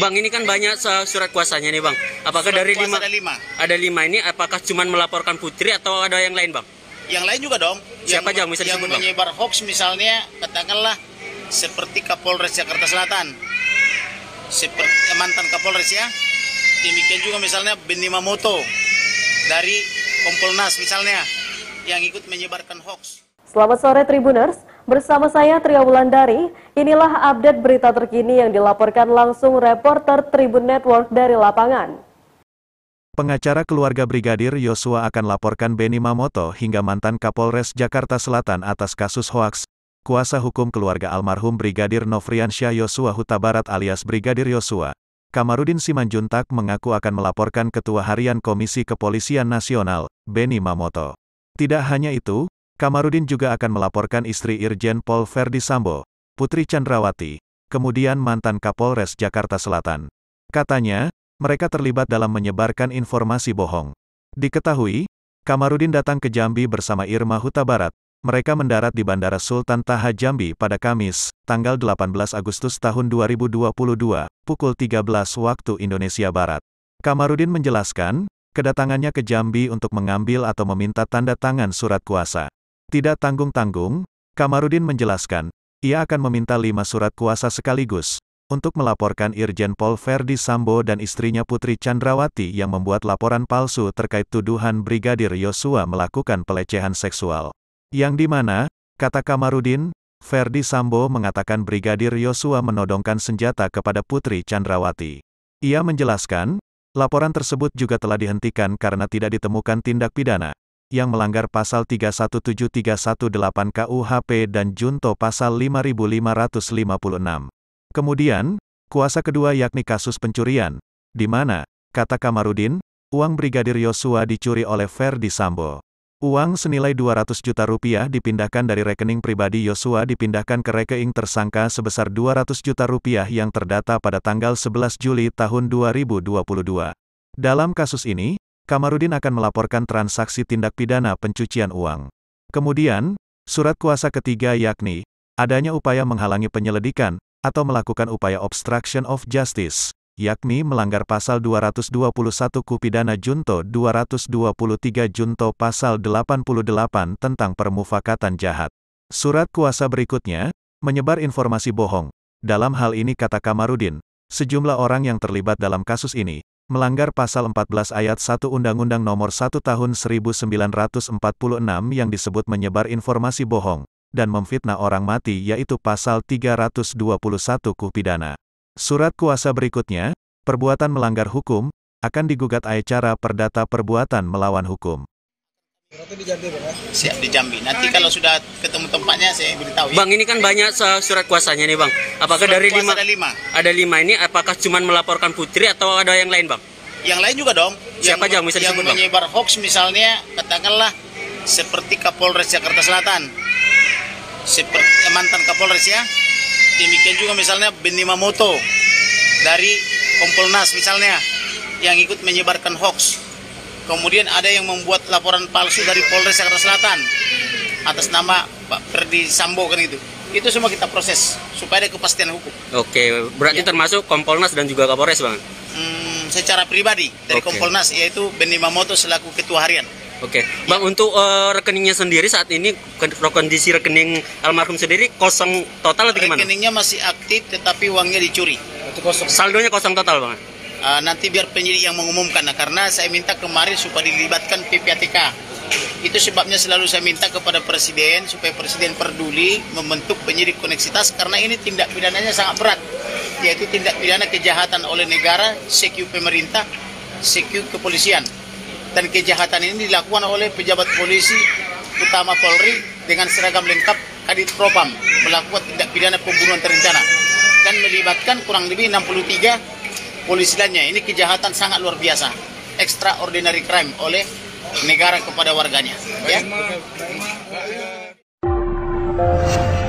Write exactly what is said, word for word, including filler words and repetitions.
Bang, ini kan banyak surat kuasanya nih, Bang. Apakah surat dari lima, ada lima? Ada lima ini, apakah cuma melaporkan Putri atau ada yang lain, Bang? Yang lain juga dong. Siapa yang, aja bisa disebut, yang menyebar Bang? Hoax misalnya, katakanlah seperti Kapolres Jakarta Selatan, seperti mantan Kapolres ya. Demikian juga misalnya Benny Mamoto dari Kompolnas misalnya yang ikut menyebarkan hoax. Selamat sore Tribuners, bersama saya Tria Wulandari. Inilah update berita terkini yang dilaporkan langsung reporter Tribun Network dari lapangan. Pengacara keluarga Brigadir Yosua akan laporkan Benny Mamoto hingga mantan Kapolres Jakarta Selatan atas kasus hoaks. Kuasa hukum keluarga almarhum Brigadir Nofriansyah Yosua Huta Barat alias Brigadir Yosua, Kamaruddin Simanjuntak, mengaku akan melaporkan Ketua Harian Komisi Kepolisian Nasional, Benny Mamoto. Tidak hanya itu, Kamaruddin juga akan melaporkan istri Irjen Pol Ferdy Sambo, Putri Chandrawati, kemudian mantan Kapolres Jakarta Selatan. Katanya, mereka terlibat dalam menyebarkan informasi bohong. Diketahui, Kamaruddin datang ke Jambi bersama Irma Hutabarat. Mereka mendarat di Bandara Sultan Taha Jambi pada Kamis, tanggal delapan belas Agustus tahun dua ribu dua puluh dua, pukul tiga belas waktu Indonesia Barat. Kamaruddin menjelaskan, kedatangannya ke Jambi untuk mengambil atau meminta tanda tangan surat kuasa. Tidak tanggung-tanggung, Kamaruddin menjelaskan, ia akan meminta lima surat kuasa sekaligus, untuk melaporkan Irjen Pol Ferdy Sambo dan istrinya Putri Chandrawati yang membuat laporan palsu terkait tuduhan Brigadir Yosua melakukan pelecehan seksual. Yang dimana, kata Kamaruddin, Ferdy Sambo mengatakan Brigadir Yosua menodongkan senjata kepada Putri Chandrawati. Ia menjelaskan, laporan tersebut juga telah dihentikan karena tidak ditemukan tindak pidana yang melanggar pasal tiga satu tujuh tiga satu delapan K U H P dan junto pasal lima lima lima enam. Kemudian, kuasa kedua yakni kasus pencurian, di mana, kata Kamaruddin, uang Brigadir Yosua dicuri oleh Ferdy Sambo. Uang senilai dua ratus juta rupiah dipindahkan dari rekening pribadi Yosua dipindahkan ke rekening tersangka sebesar dua ratus juta rupiah yang terdata pada tanggal sebelas Juli tahun dua ribu dua puluh dua. Dalam kasus ini, Kamaruddin akan melaporkan transaksi tindak pidana pencucian uang. Kemudian, surat kuasa ketiga yakni, adanya upaya menghalangi penyelidikan, atau melakukan upaya obstruction of justice, yakni melanggar pasal dua ratus dua puluh satu K U H P pidana junto dua ratus dua puluh tiga junto pasal delapan puluh delapan tentang permufakatan jahat. Surat kuasa berikutnya, menyebar informasi bohong. Dalam hal ini kata Kamaruddin, sejumlah orang yang terlibat dalam kasus ini, melanggar pasal empat belas ayat satu Undang-Undang Nomor satu Tahun seribu sembilan ratus empat puluh enam yang disebut menyebar informasi bohong, dan memfitnah orang mati yaitu pasal tiga ratus dua puluh satu K U H P pidana. Surat kuasa berikutnya, perbuatan melanggar hukum, akan digugat acara perdata perbuatan melawan hukum. Berarti di Jambi, Bang? Siap, di Jambi. Nanti kalau sudah ketemu tempatnya saya beritahu ya. Bang, ini kan banyak surat kuasanya nih, Bang. Apakah surat dari lima, ada lima? Ada lima ini, apakah cuma melaporkan Putri atau ada yang lain, Bang? Yang lain juga dong. Siapa yang, yang bisa disebut, Bang? Yang menyebar hoax misalnya, katakanlah seperti Kapolres Jakarta Selatan, seperti mantan Kapolres ya. Demikian juga misalnya Benny Mamoto dari Kompolnas misalnya yang ikut menyebarkan hoax. Kemudian ada yang membuat laporan palsu dari Polres Jakarta Selatan atas nama Pak Ferdy Sambo kan itu. Itu semua kita proses supaya ada kepastian hukum. Oke, berarti ya, termasuk Kompolnas dan juga Kapolres, Bang? Hmm, secara pribadi dari Oke. Kompolnas yaitu Benny Mamoto selaku Ketua Harian. Oke, Bang, ya. Untuk uh, rekeningnya sendiri saat ini, kondisi rekening almarhum sendiri kosong total atau gimana? Rekeningnya masih aktif tetapi uangnya dicuri. Kosong. Saldonya kosong total, Bang? Uh, nanti biar penyidik yang mengumumkan, nah, karena saya minta kemarin supaya dilibatkan P P A T K. Itu sebabnya selalu saya minta kepada Presiden, supaya Presiden peduli membentuk penyidik koneksitas, karena ini tindak pidananya sangat berat, yaitu tindak pidana kejahatan oleh negara, sekutu pemerintah, sekutu kepolisian. Dan kejahatan ini dilakukan oleh pejabat polisi utama Polri dengan seragam lengkap Kadit Propam melakukan tindak pidana pembunuhan terencana dan melibatkan kurang lebih enam puluh tiga polisi lainnya. Ini kejahatan sangat luar biasa, extraordinary crime oleh negara kepada warganya, ya.